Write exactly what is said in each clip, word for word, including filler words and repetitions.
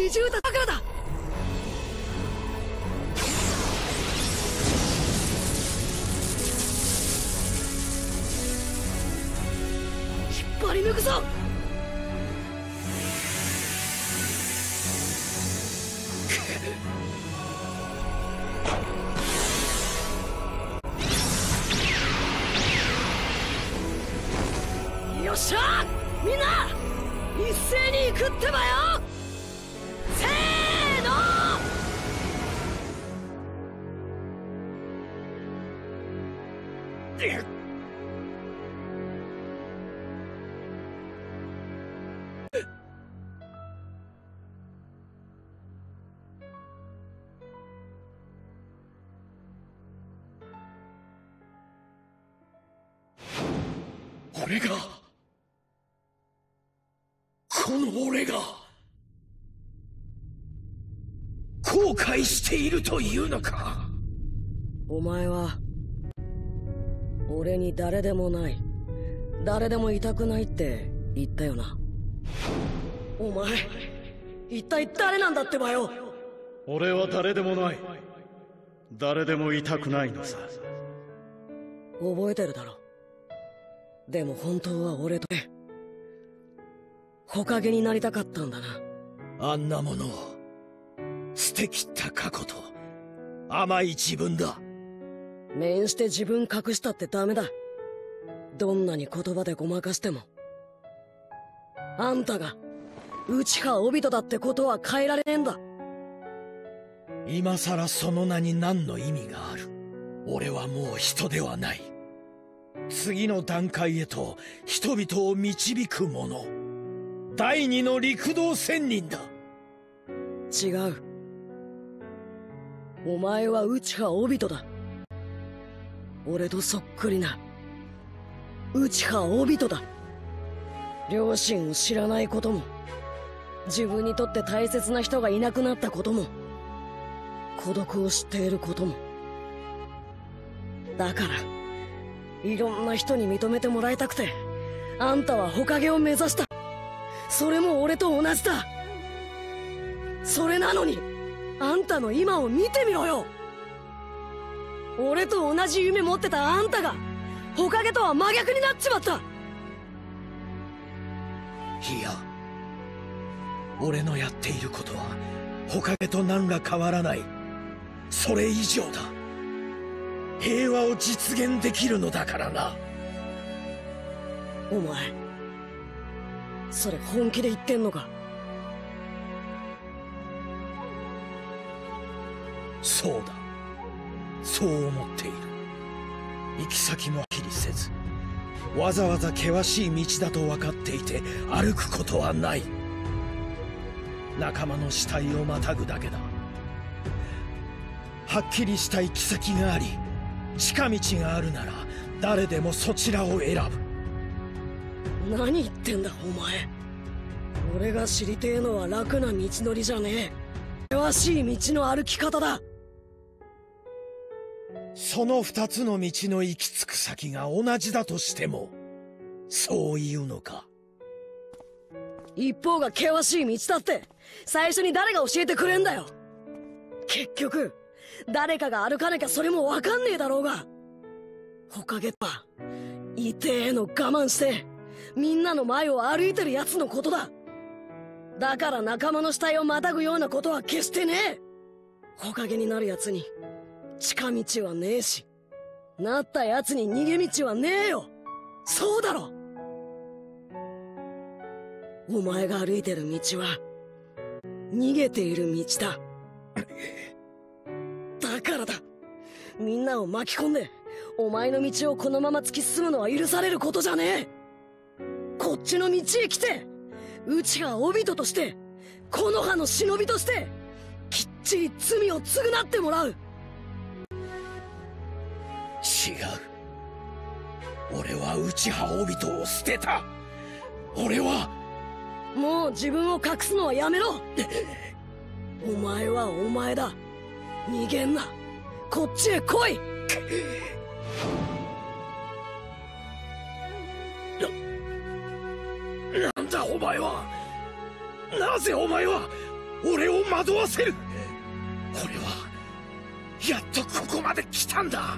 二重だからだ。引っ張り抜くぞ。よっしゃー、みんな一斉に行くってばよ。せーのー。俺が。この俺が後悔しているというのか。お前は俺に誰でもない、誰でもいたくないって言ったよな。お前一体誰なんだってばよ。俺は誰でもない、誰でもいたくないのさ。覚えてるだろ。でも本当は俺と木陰になりたかったんだな。あんなものを捨てきった過去と甘い自分だ。面して自分隠したってダメだ。どんなに言葉でごまかしてもあんたが内葉帯人だってことは変えられねえんだ。今さらその名に何の意味がある。俺はもう人ではない。次の段階へと人々を導くもの、第二の陸道仙人だ。違う。お前は内葉帯人だ。俺とそっくりな内葉帯人だ。両親を知らないことも、自分にとって大切な人がいなくなったことも、孤独を知っていることも。だからいろんな人に認めてもらいたくて、あんたは火影を目指した。それも俺と同じだ。それなのにあんたの今を見てみろよ。俺と同じ夢持ってたあんたが火影とは真逆になっちまった。いや、俺のやっていることは火影と何ら変わらない。それ以上だ。平和を実現できるのだからな。お前それ本気で言ってんのか。そうだ、そう思っている。行き先もはっきりせず、わざわざ険しい道だと分かっていて歩くことはない。仲間の死体をまたぐだけだ。はっきりした行き先があり近道があるなら誰でもそちらを選ぶ。何言ってんだお前。俺が知りてえのは楽な道のりじゃねえ、険しい道の歩き方だ。その二つの道の行き着く先が同じだとしてもそういうのか。一方が険しい道だって最初に誰が教えてくれんだよ。結局誰かが歩かなきゃそれも分かんねえだろうが。火影とは痛えの我慢してみんなの前を歩いてるやつのことだ。だから仲間の死体をまたぐようなことは決してねえ。火影になるやつに近道はねえし、なったやつに逃げ道はねえよ。そうだろ。お前が歩いてる道は逃げている道だ。だからだ。みんなを巻き込んでお前の道をこのまま突き進むのは許されることじゃねえ。こっちの道へ来て、内葉帯人として、木の葉の忍びとして、きっちり罪を償ってもらう。違う。俺は内葉帯人を捨てた。俺は。もう自分を隠すのはやめろ。お前はお前だ。逃げんな。こっちへ来い。なんだお前は。なぜお前は俺を惑わせる。俺はやっとここまで来たんだ。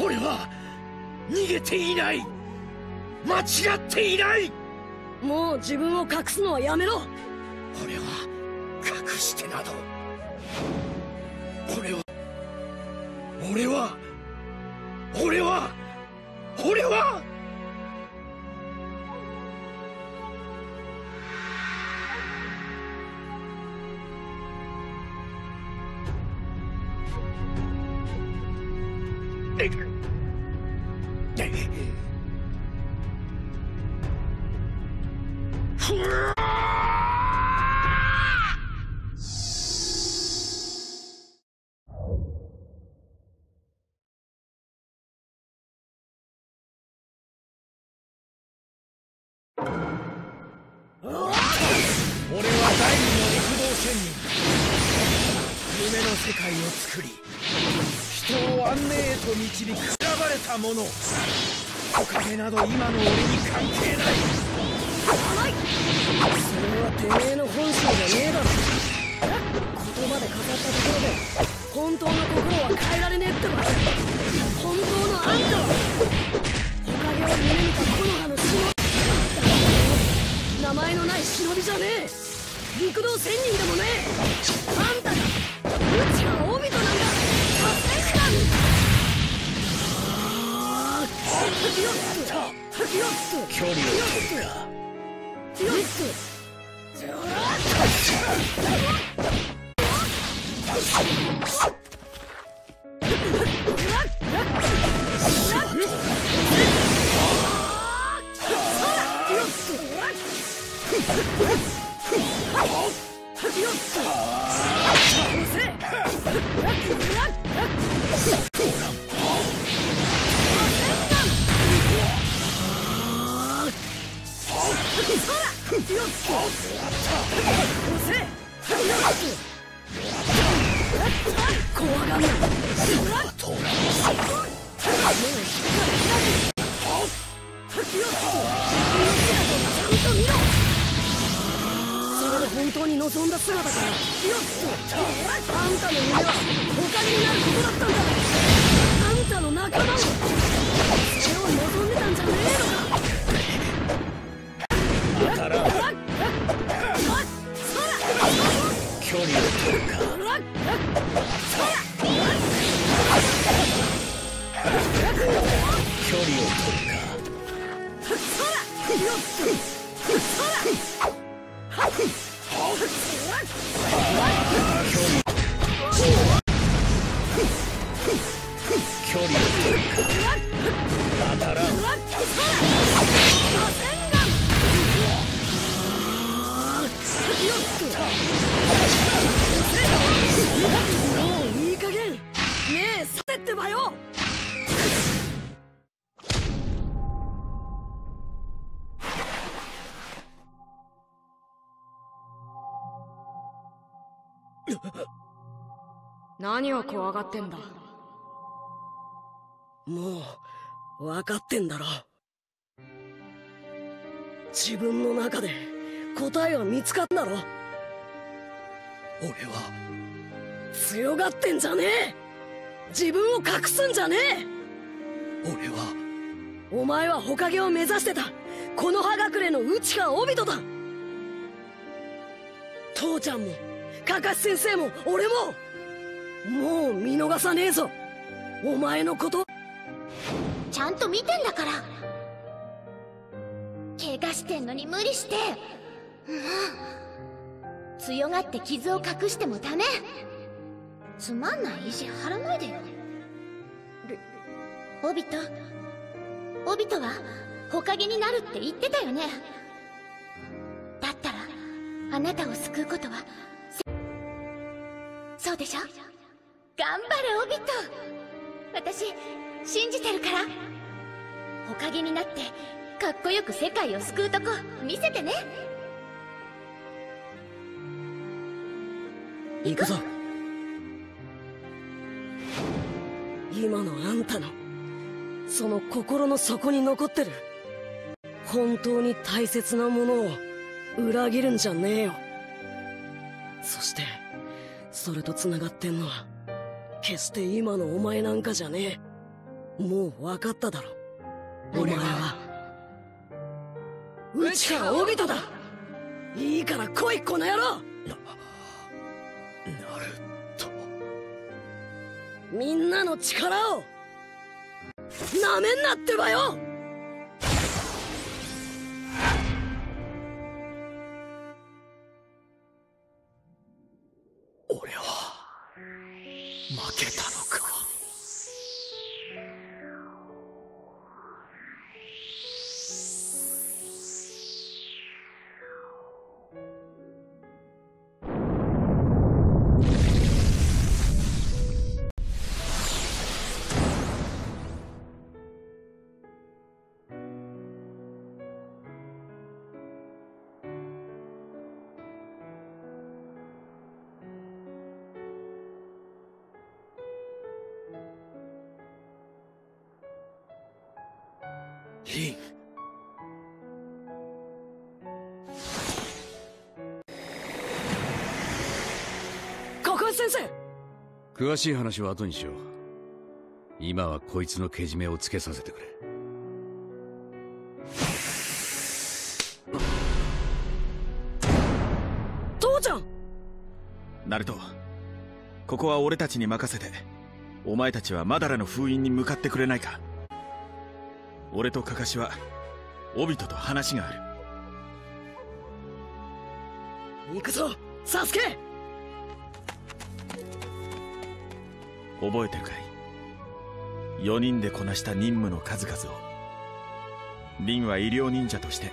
俺は逃げていない、間違っていない。もう自分を隠すのはやめろ。俺は隠してなど、俺は俺は俺は俺はもの、お金など今の俺に関係ない。甘い。それはてめえの本性じゃねえだろ。言葉で語ったところで本当の心は変えられねえってば。本当のあんたはおかげを夢見た木の葉の忍び、名前のない忍びじゃねえ。陸道仙人でもねえ。あんたがうちは帯となんだ。達成感。距離をつく。何を怖がってんだ。もう分かってんだろ。自分の中で答えは見つかっただろ。俺は強がってんじゃねえ。自分を隠すんじゃねえ。俺はお前は火影を目指してたこの葉隠れの内川帯人だ。父ちゃんもカカシ先生も俺ももう見逃さねえぞ。お前のことちゃんと見てんだから。怪我してんのに無理して、うん、強がって傷を隠してもダメ。つまんない意地張らないでよ。オビトオビトは火影になるって言ってたよね。だったらあなたを救うことはそうでしょ。頑張れオビト。私信じてるから。火影になってかっこよく世界を救うとこ見せてね。行くぞ。今のあんたのその心の底に残ってる本当に大切なものを裏切るんじゃねえよ。そしてそれと繋がってんのは決して今のお前なんかじゃねえ。もう分かっただろ。お前は内川帯人だ。いいから来いこの野郎。ななるとみんなの力をなめんなってばよ。俺は負けたのか。凛、小林先生、詳しい話は後にしよう。今はこいつのけじめをつけさせてくれ。父ちゃん。ナルト、ここは俺たちに任せて、お前たちはマダラの封印に向かってくれないか。俺とカカシは帯人と話がある。行くぞサスケ。覚えてるかい、よにんでこなした任務の数々を。凛は医療忍者として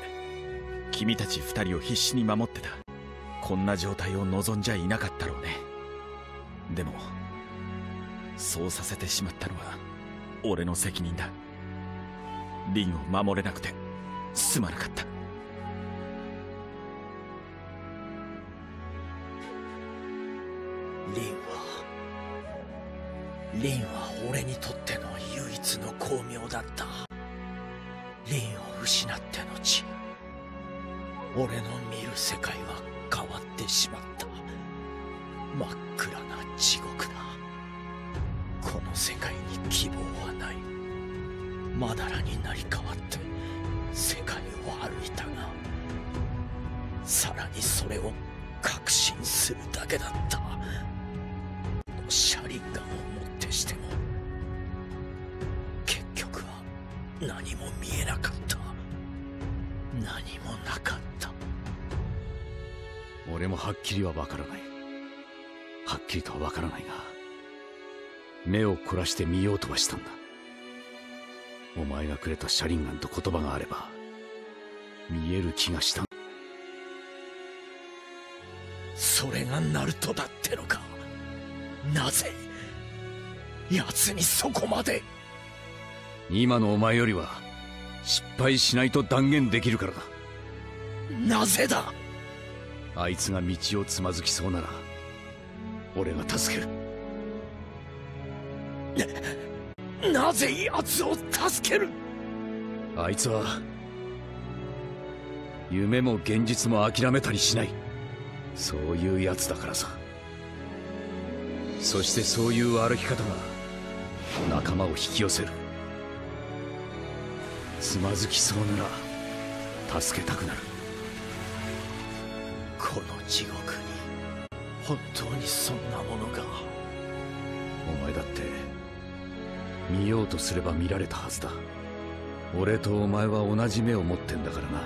君たちふたりを必死に守ってた。こんな状態を望んじゃいなかったろうね。でもそうさせてしまったのは俺の責任だ。凛を守れなくてすまなかった。凛は凛は俺にとっての唯一の光明だった。凛を失ってのち、俺の見る世界は変わってしまった。真っ暗な地獄だ。この世界に希望はない。マダラになり変わって世界を歩いたが、さらにそれを確信するだけだった。このシャリンガンをもってしても結局は何も見えなかった。何もなかった。俺もはっきりは分からない。はっきりとは分からないが、目を凝らして見ようとはしたんだ。お前がくれたシャリンガンと言葉があれば見える気がした。それがナルトだってのか。なぜ奴にそこまで。今のお前よりは失敗しないと断言できるからだ。なぜだ。あいつが道をつまずきそうなら俺が助ける。なぜ奴を助ける。あいつは夢も現実も諦めたりしない、そういうやつだからさ。そしてそういう歩き方が仲間を引き寄せる。つまずきそうなら助けたくなる。この地獄に本当にそんなものが。お前だって見ようとすれば見られたはずだ。俺とお前は同じ目を持ってんだからな。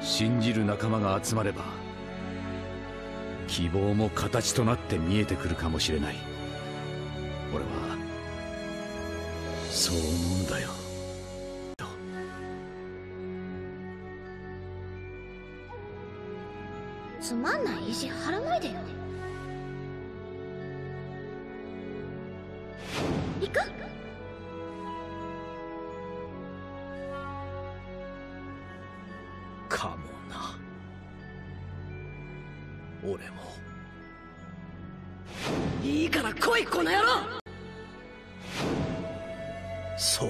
信じる仲間が集まれば希望も形となって見えてくるかもしれない。俺はそう思うんだよ。つまんない意地張らないでよ。行く？かもな。俺も。いいから来いこの野郎。そう